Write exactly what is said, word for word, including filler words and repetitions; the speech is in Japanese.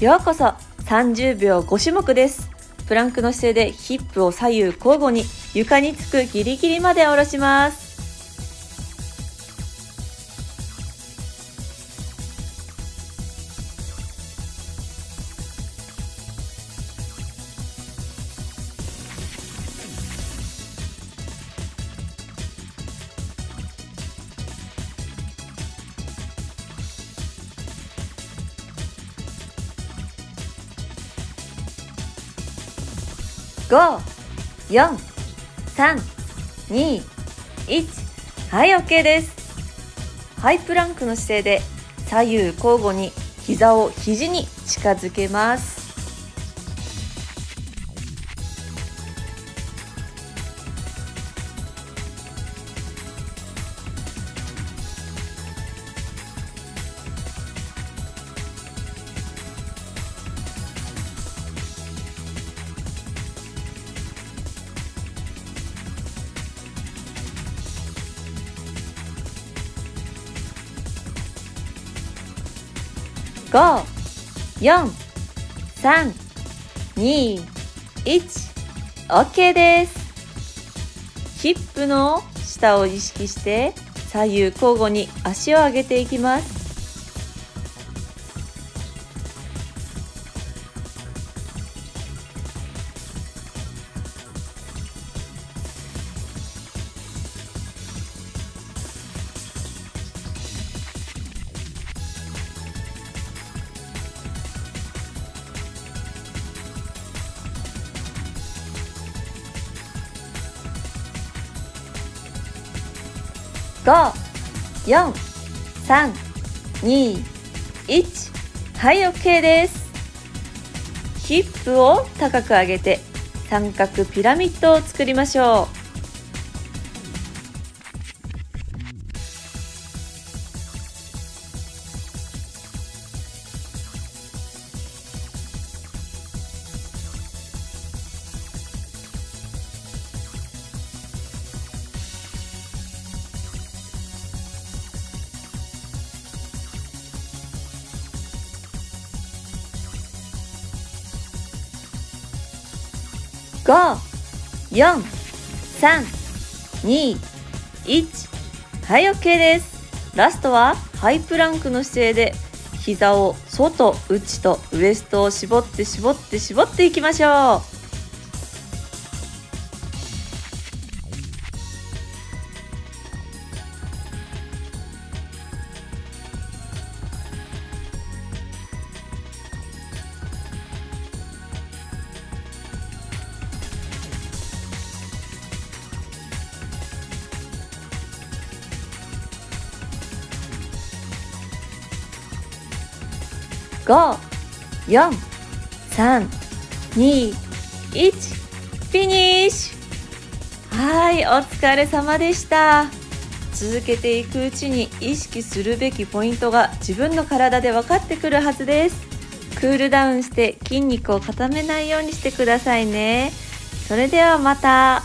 ようこそさんじゅうびょうごしゅもくです。プランクの姿勢でヒップを左右交互に床につくギリギリまで下ろします。ご、よん、さん、に、いち、はい、OK です。ハイプランクの姿勢で左右交互に膝を肘に近づけます。ご、よん、さん、に、いち、OK です。ヒップの下を意識して左右交互に足を上げていきます。ご、よん、さん、に、いち、はい、OK です。ヒップを高く上げて三角ピラミッドを作りましょう。ご、よん、さん、に、いち、はい、OK です。ラストはハイプランクの姿勢で膝を外、内とウエストを絞って絞って絞っていきましょう。ご、よん、さん、に、いち、フィニッシュ。はい、お疲れ様でした。続けていくうちに意識するべきポイントが自分の体で分かってくるはずです。クールダウンして筋肉を固めないようにしてくださいね。それではまた。